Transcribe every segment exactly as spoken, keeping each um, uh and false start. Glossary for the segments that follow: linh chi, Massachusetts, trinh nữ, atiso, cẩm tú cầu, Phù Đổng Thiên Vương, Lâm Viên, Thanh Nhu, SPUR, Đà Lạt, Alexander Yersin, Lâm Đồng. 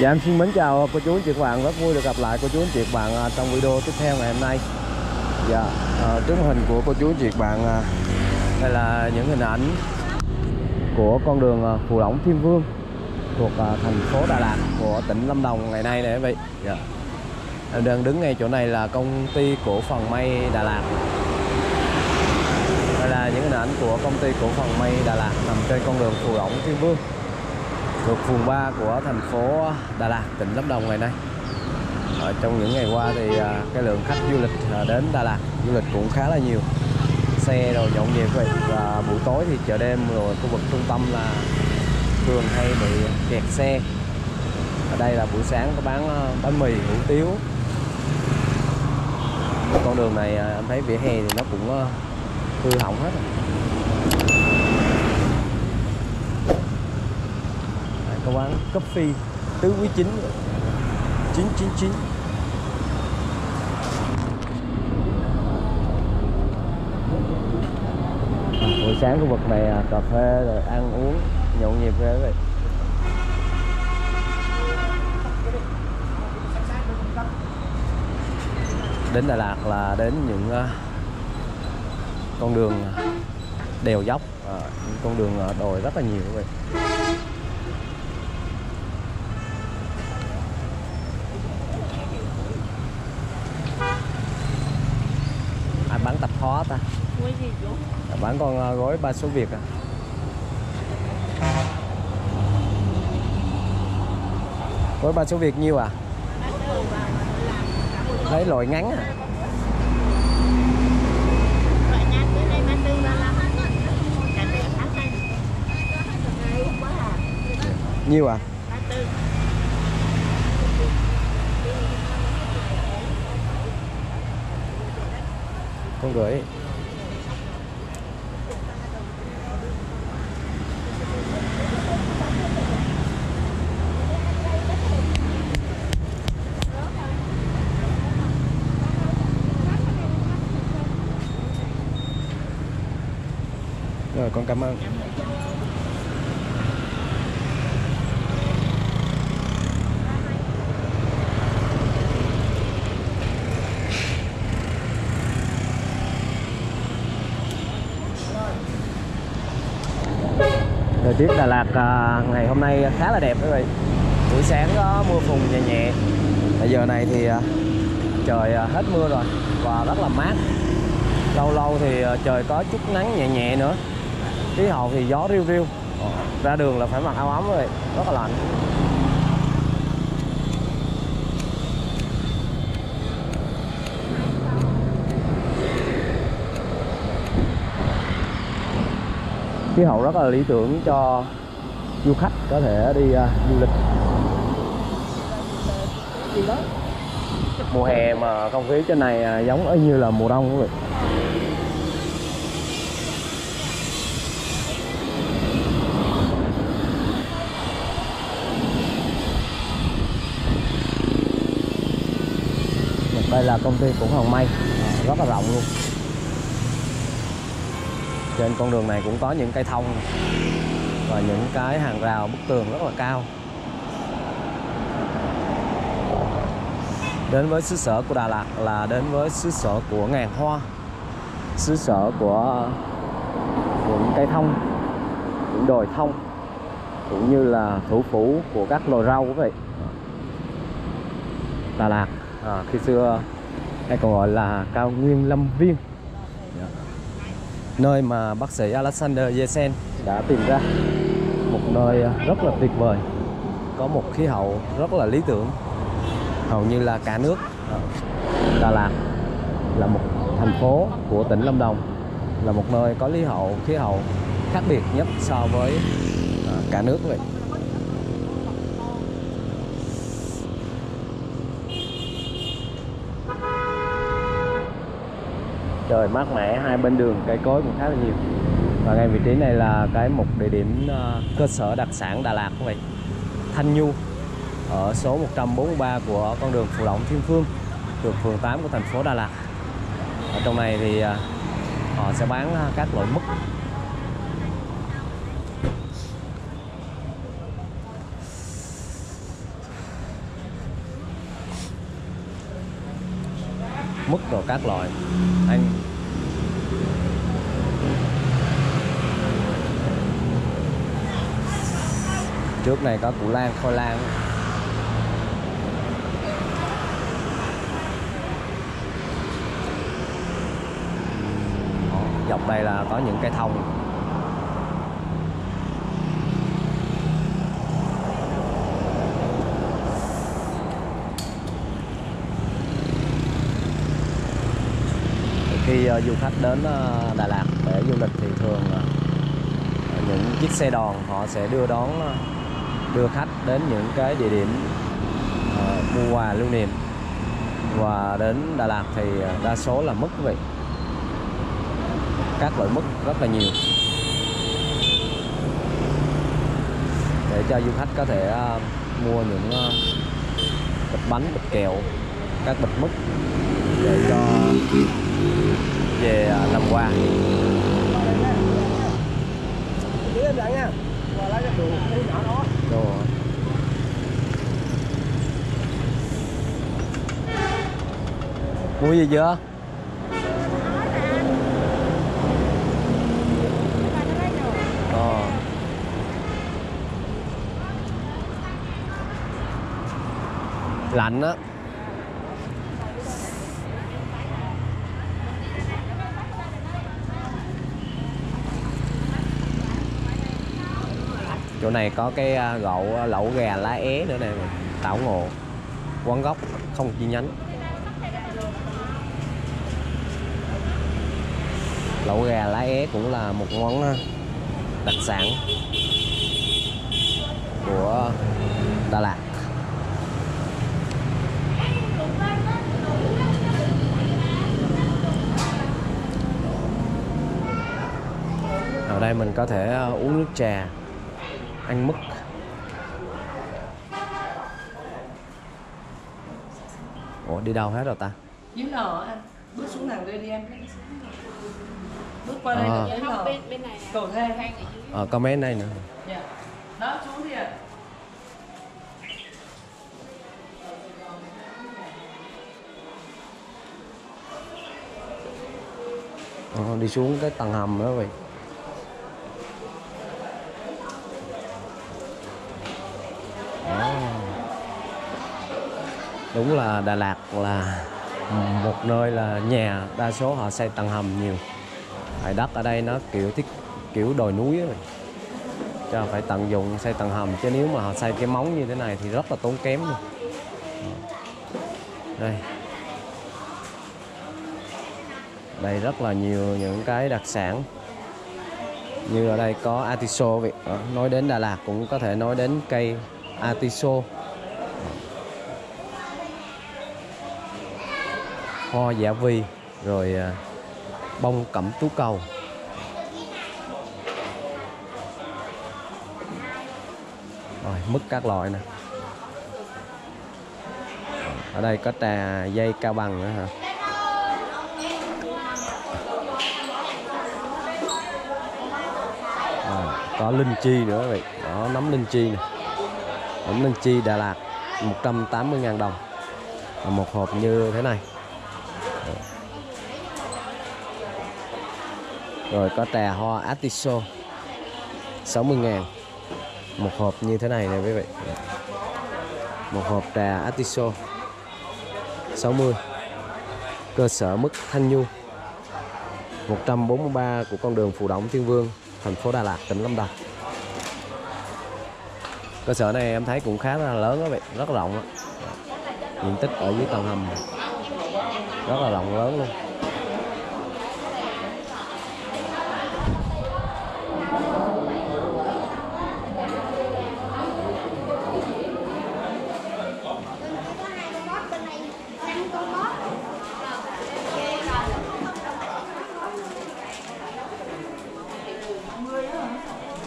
Dạ em xin mến chào cô chú anh chị các bạn, rất vui được gặp lại cô chú anh chị các bạn trong video tiếp theo ngày hôm nay. Dạ, à, trước hình của cô chú anh chị các bạn, à, đây là những hình ảnh của con đường Phù Đổng Thiên Vương thuộc à, thành phố Đà Lạt của tỉnh Lâm Đồng ngày nay nè quý vị. Dạ. Em đang đứng ngay chỗ này là công ty cổ phần may Đà Lạt. Đây là những hình ảnh của công ty cổ phần may Đà Lạt nằm trên con đường Phù Đổng Thiên Vương thuộc phường ba của thành phố Đà Lạt, tỉnh Lâm Đồng ngày nay. Ở trong những ngày qua thì cái lượng khách du lịch đến Đà Lạt du lịch cũng khá là nhiều, xe đồ nhộn nhịp vậy. Và buổi tối thì chợ đêm rồi khu vực trung tâm là thường hay bị kẹt xe. Ở đây là buổi sáng có bán bánh mì, hủ tiếu. Con đường này em thấy vỉa hè thì nó cũng hư hỏng hết rồi. Quán cấp phi tứ quý chín chín chín chín. Buổi sáng khu vực này cà phê rồi ăn uống nhộn nhịp ghê vậy. Đến Đà Lạt là đến những con đường đèo dốc, những con đường đồi rất là nhiều vậy. Bán tập khó ta, bán con gói ba số Việt à. Gói ba số Việt nhiêu à? Lấy loại ngắn à? Nhiêu à? Con gửi rồi, con cảm ơn. Thời tiết Đà Lạt ngày hôm nay khá là đẹp các bạn. Buổi sáng có mưa phùn nhẹ nhẹ. Bây giờ này thì trời hết mưa rồi và rất là mát. Lâu lâu thì trời có chút nắng nhẹ nhẹ nữa. Khí hậu thì gió riu riu. Ra đường là phải mặc áo ấm rồi, rất là lạnh. Khí hậu rất là lý tưởng cho du khách có thể đi uh, du lịch. Mùa hè mà không khí trên này uh, giống như là mùa đông quý vị. Đây là công ty cổ phần may rất là rộng luôn. Trên con đường này cũng có những cây thông và những cái hàng rào bức tường rất là cao. Đến với xứ sở của Đà Lạt là đến với xứ sở của ngàn hoa, xứ sở của những cây thông, những đồi thông, cũng như là thủ phủ của các loài rau quý vị. Đà Lạt à, khi xưa hay còn gọi là cao nguyên Lâm Viên, nơi mà bác sĩ Alexander Yersin đã tìm ra một nơi rất là tuyệt vời, có một khí hậu rất là lý tưởng, hầu như là cả nước. Đà Lạt là một thành phố của tỉnh Lâm Đồng, là một nơi có lý hậu khí hậu khác biệt nhất so với cả nước vậy. Trời mát mẻ, hai bên đường cây cối cũng khá là nhiều. Và ngay vị trí này là cái một địa điểm cơ sở đặc sản Đà Lạt của mình, Thanh Nhu, ở số một trăm bốn mươi ba của con đường Phù Đổng Thiên Vương, thuộc phường tám của thành phố Đà Lạt. Ở trong này thì họ sẽ bán các loại mứt. mứt rồi các loại anh. Trước này có củ lan, khoai lang. Dọc đây là có những cây thông. Khi uh, du khách đến uh, Đà Lạt để du lịch thì thường uh, những chiếc xe đò họ sẽ đưa đón uh, đưa khách đến những cái địa điểm uh, mua quà lưu niệm, và đến Đà Lạt thì uh, đa số là mứt vậy, các loại mứt rất là nhiều để cho du khách có thể uh, mua những uh, bịch bánh, bịch kẹo, các bịch mứt để cho về làm quà. Đồ. Mua gì chưa? Lạnh á. Chỗ này có cái gậu lẩu gà lá é nữa nè, tảo ngộ, quán gốc không chi nhánh. Lẩu gà lá é cũng là một món đặc sản của Đà Lạt. Ở đây mình có thể uống nước trà, ăn mứt. Ủa đi đâu hết rồi ta? Giếng nở anh, bước xuống nàng đưa đi em. Bước qua đây là giếng nở. Bên này. Cầu thang. Ờ có mấy này nữa. Dạ. Đó chú thì ạ. Ờ đi xuống cái tầng hầm nữa vậy. Đúng là Đà Lạt là một nơi là nhà đa số họ xây tầng hầm nhiều. Tại đất ở đây nó kiểu thiết kiểu đồi núi rồi, cho phải tận dụng xây tầng hầm, chứ nếu mà họ xây cái móng như thế này thì rất là tốn kém luôn. Đây. Đây rất là nhiều những cái đặc sản. Như ở đây có atiso vậy. Nói đến Đà Lạt cũng có thể nói đến cây atiso. Hoa giả vi, rồi bông cẩm tú cầu. Rồi, mứt các loại nè. Ở đây có trà dây Cao Bằng nữa hả? À, có linh chi nữa vậy. Đó, nấm linh chi nè. Nấm linh chi Đà Lạt một trăm tám mươi ngàn đồng. Một hộp như thế này. Rồi có trà hoa atiso sáu mươi ngàn một hộp như thế này nè quý vị. Một hộp trà atiso sáu mươi. Cơ sở mứt Thanh Nhu một trăm bốn mươi ba của con đường Phù Đổng Thiên Vương, thành phố Đà Lạt, tỉnh Lâm Đồng. Cơ sở này em thấy cũng khá là lớn đó, rất rộng đó. Diện tích ở dưới tầng hầm rất là rộng lớn luôn.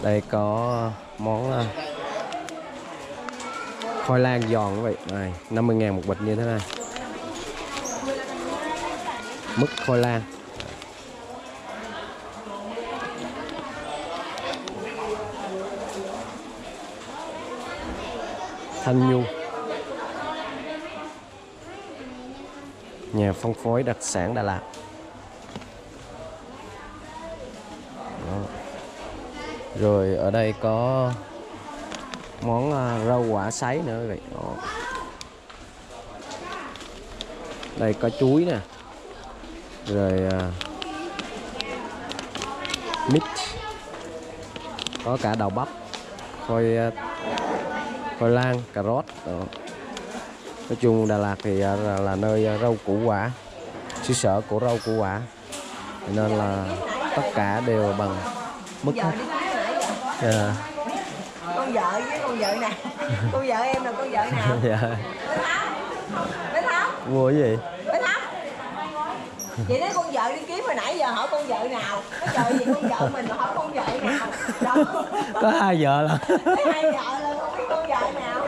Đây có món khoai lang giòn như vậy này, năm mươi ngàn một bịch như thế này. Mứt khoai lang. Thanh Nhu. nhà phân phối đặc sản Đà Lạt. Đó. Rồi ở đây có món rau quả sấy nữa vậy. Đây có chuối nè, rồi mít, có cả đào bắp, khoai khoai lang, cà rốt. Đó. Nói chung Đà Lạt thì là, là nơi rau củ quả, xứ sở của rau củ quả, nên là tất cả đều bằng mức hết. Yeah. Con vợ với con vợ nè, con vợ em là con vợ nào? Dạ. Bé Tháo. Mua cái gì? Bé Tháo. Vậy đó, con vợ đi kiếm hồi nãy giờ hỏi con vợ nào? Cái trời gì con vợ mình mà hỏi con vợ nào? Đâu. Có hai vợ là. Có hai vợ là không biết con vợ nào.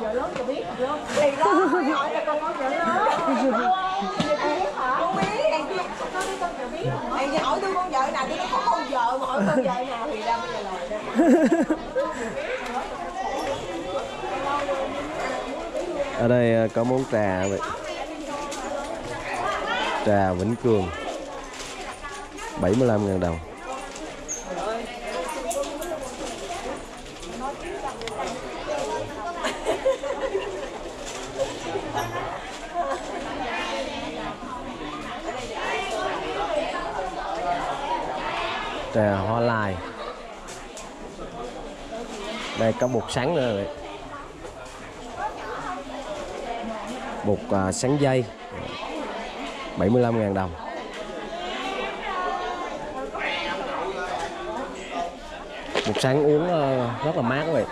Vợ lớn giờ biết luôn. Thì đó, hỏi là con có vợ lớn. Không biết, em biết. Con biết con vợ biết. Em hỏi tôi con vợ nào, tôi hỏi con vợ mà hỏi con vợ nào thì ra bây giờ lời đó. Ở đây có món trà vậy. Trà Vĩnh Cường bảy mươi lăm nghìn đồng. Trà hoa lài. Đây có bột sắn nữa vậy. Bột uh, sắn dây bảy mươi lăm nghìn đồng. Bột sắn uống uh, rất là mát vậy.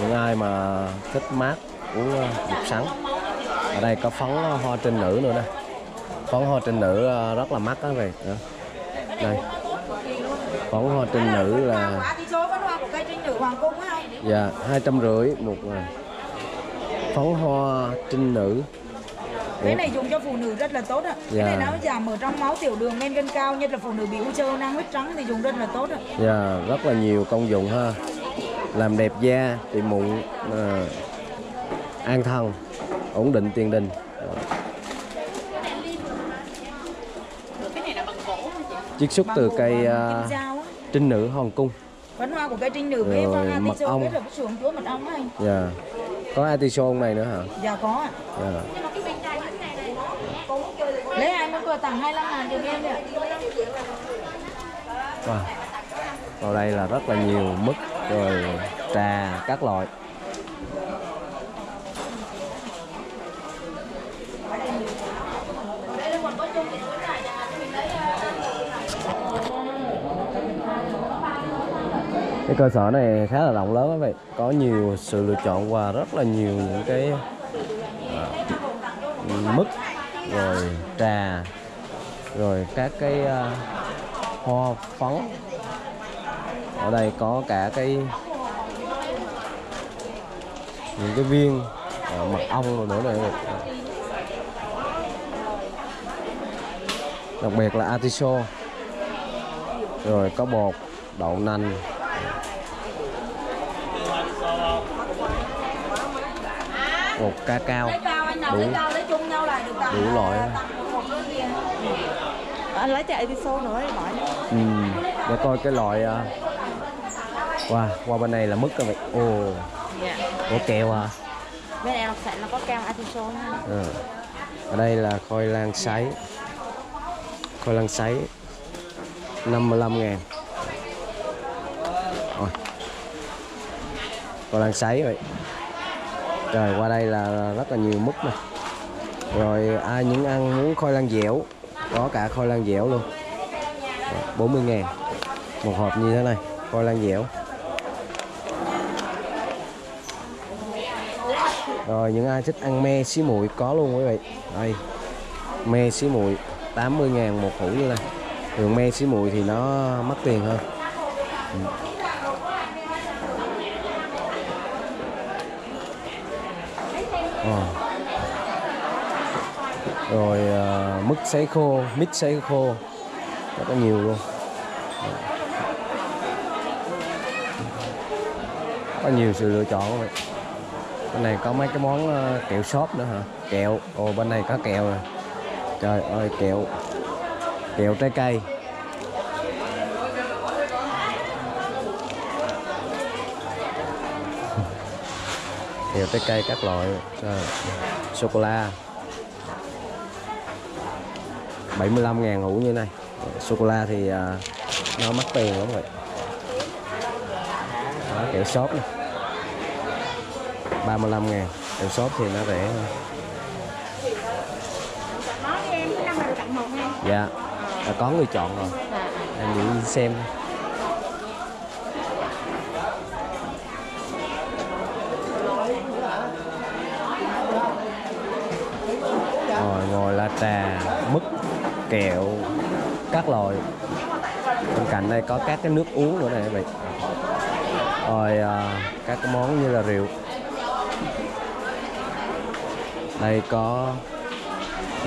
Những ai mà thích mát uống uh, bột sắn. Ở đây có phấn uh, hoa trinh nữ nữa nè. Phấn hoa trinh nữ uh, rất là mát đó vậy. Đó. Đây. Phấn hoa trinh nữ là dạ hai trăm rưỡi một phấn hoa trinh nữ. Cái này dùng cho phụ nữ rất là tốt ạ. Dạ. Cái này nó giảm ở trong máu tiểu đường men gan cao, nhất là phụ nữ bị u trơ nang huyết trắng thì dùng rất là tốt ạ. Dạ, rất là nhiều công dụng ha. Làm đẹp da, trị mụn, à, an thần, ổn định tiền đình. Cái này là bằng gỗ hả chị? Chiết xuất từ cây uh, trinh nữ Hòn Cung. Phấn hoa của cây trinh nữ với mật ong. Dạ. Có atiso này nữa hả? Dạ có ạ. Dạ. Lấy ai muốn vừa tặng hai mươi lăm nghìn cho em ạ. Wow. Vào đây là rất là nhiều mứt rồi trà các loại. Cái cơ sở này khá là rộng lớn các bạn, có nhiều sự lựa chọn và rất là nhiều những cái uh, mứt rồi trà rồi các cái uh, hoa phấn. Ở đây có cả cái những cái viên uh, mật ong rồi nữa này. Đặc biệt là atiso. Rồi có bột đậu nành. Bột ca cao đủ, đủ loại. Anh lấy chạy đi số nữa ừ. Để coi cái loại qua wow. Qua wow, bên này là mứt các bạn. Ồ oh. Yeah. Có kẹo à? Bên này nó có keo atiso ha. Ừ. Ở đây là khoai lang sấy. Khoai lang sấy năm mươi lăm nghìn. Rồi. Khoai lang sấy vậy. Rồi qua đây là rất là nhiều mứt này. Rồi ai những ăn muốn khoai lang dẻo, có cả khoai lang dẻo luôn. bốn mươi nghìn một hộp như thế này, khoai lang dẻo. Rồi những ai thích ăn me xí muội có luôn quý vị. Đây. Me xí muội tám mươi nghìn một hũ như này. Thường me xí muội thì nó mất tiền hơn. Oh. Rồi uh, mứt sấy khô, mít sấy khô rất là nhiều luôn. Có nhiều sự lựa chọn các bạn. Bên này có mấy cái món kẹo shop nữa hả? Kẹo. Ồ, bên này có kẹo rồi. Trời ơi, kẹo. Kẹo trái cây. Kẹo trái cây các loại. Sô-cô-la bảy mươi lăm ngàn hũ như này. Sô-cô-la thì nó mắc tiền lắm rồi. Đó, kẹo shop này ba mươi lăm ngàn. Kẹo shop thì nó rẻ hơn. Dạ, đã có người chọn rồi. Em đi xem. Ngồi ngồi là trà, mứt, kẹo các loại. Bên cạnh đây có các cái nước uống nữa này các bạn. Rồi các cái món như là rượu. Đây có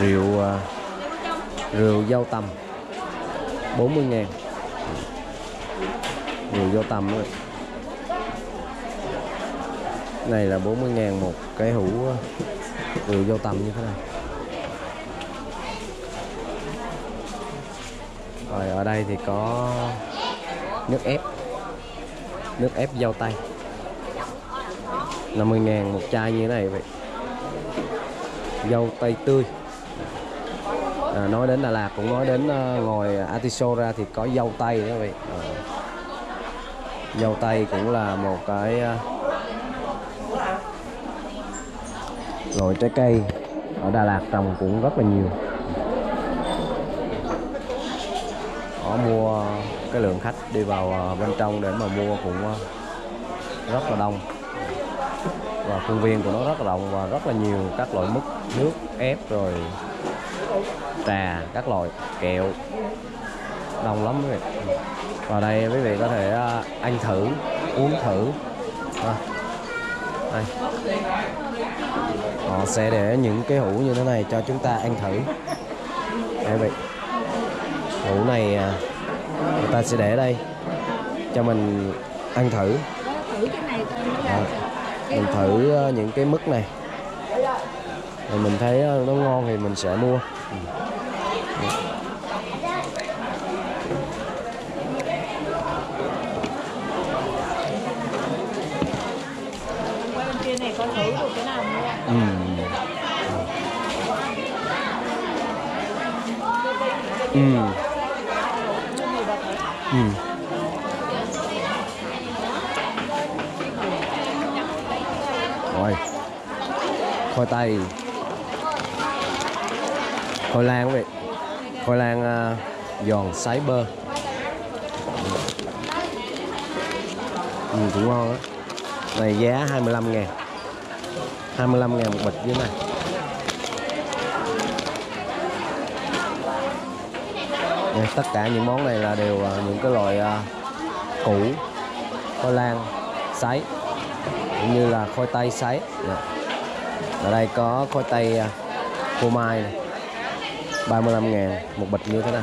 rượu rượu dâu tằm bốn mươi ngàn. Rượu dâu tằm rồi. Này là bốn mươi ngàn một cái hũ rượu dâu tằm như thế này. Rồi ở đây thì có nước ép. Nước ép dâu tây năm mươi ngàn một chai như thế này vậy. Dâu tây tươi. À, nói đến Đà Lạt cũng nói đến uh, ngồi atiso ra thì có dâu tây đó vậy. À, dâu tây cũng là một cái uh, loại trái cây ở Đà Lạt trồng cũng rất là nhiều. Họ mua cái lượng khách đi vào uh, bên trong để mà mua cũng uh, rất là đông. Và khuôn viên của nó rất là rộng và rất là nhiều các loại mứt, nước ép rồi trà, các loại kẹo, đông lắm quý vị. Vào đây quý vị có thể ăn thử, uống thử. À, đây. Họ sẽ để những cái hũ như thế này cho chúng ta ăn thử. Đây vậy. Hũ này người ta sẽ để đây cho mình ăn thử. À, mình thử những cái mứt này. Rồi mình thấy nó ngon thì mình sẽ mua. Ừ. Ừ. Ừ. Rồi. Khoai tây. Khoai lang quý vị. Khoai lang uh, giòn sấy bơ. Ừ, cũng ngon á. Này giá hai mươi lăm ngàn. hai mươi lăm ngàn một bịch dưới này. Này, tất cả những món này là đều uh, những cái loại uh, củ. Khoai lang sấy cũng như là khoai tây sấy. Ở đây có khoai tây uh, phô mai này. ba mươi lăm ngàn một bịch như thế này.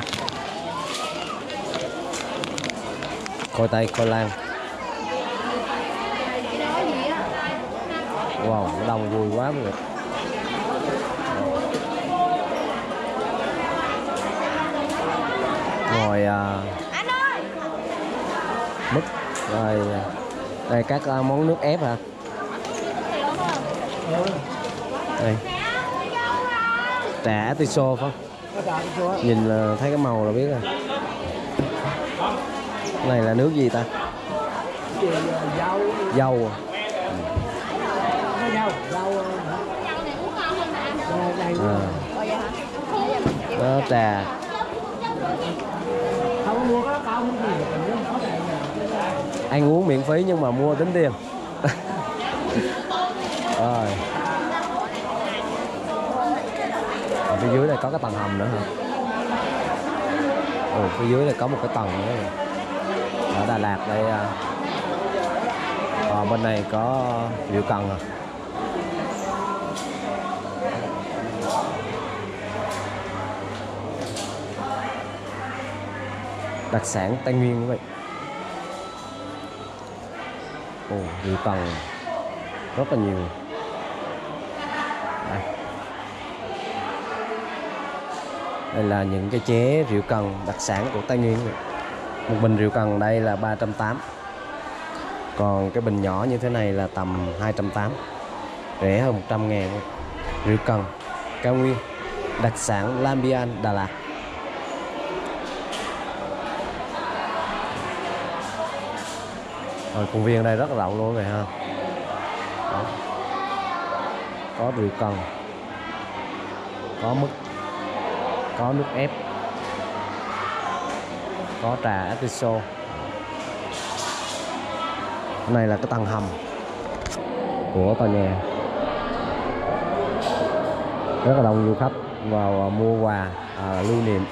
Khoai tây, khoai lang. Wow, nó đông vui quá mọi người. Rồi uh, mứt. Rồi đây các uh, món nước ép hả? Đây. Trà atiso phải không? Nhìn là thấy cái màu là biết rồi. Cái này là nước gì ta? Dâu. À. Đó, trà. Ăn uống miễn phí nhưng mà mua tính tiền. Rồi. Ở phía dưới này có cái tầng hầm nữa hả? Ồ, phía dưới này có một cái tầng nữa rồi. Ở Đà Lạt đây. À, bên này có rượu cần à. Đặc sản Tây Nguyên vậy. Ồ, rượu cần rất là nhiều. Đây là những cái chế rượu cần đặc sản của Tây Nguyên. Một bình rượu cần đây là ba trăm tám mươi. Còn cái bình nhỏ như thế này là tầm hai trăm tám mươi. Rẻ hơn một trăm ngàn. Rượu cần cao nguyên, đặc sản Lâm Viên, Đà Lạt. Rồi, công viên đây rất là rộng luôn rồi ha. Đó. Có rượu cần, có mứt, có nước ép, có trà atiso. Cái này là cái tầng hầm của tòa nhà. Rất là đông du khách vào mua quà à, lưu niệm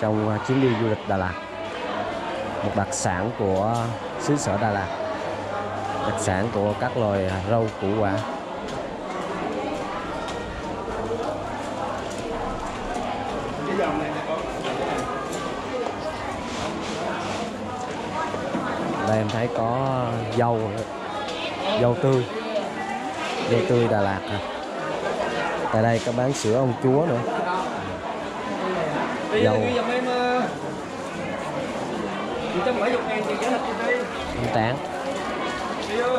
trong chuyến đi du lịch Đà Lạt. Một đặc sản của xứ sở Đà Lạt, đặc sản của các loài rau củ quả. Đây em thấy có dâu, dâu tươi, dâu tươi Đà Lạt. Tại đây có bán sữa ông chúa nữa. Dâu. Tán. Rồi,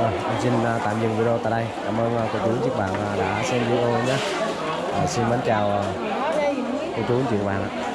em xin tạm dừng video tại đây. Cảm ơn cô chú các bạn đã xem video nhé. Xin mến chào cô chú các bạn ạ.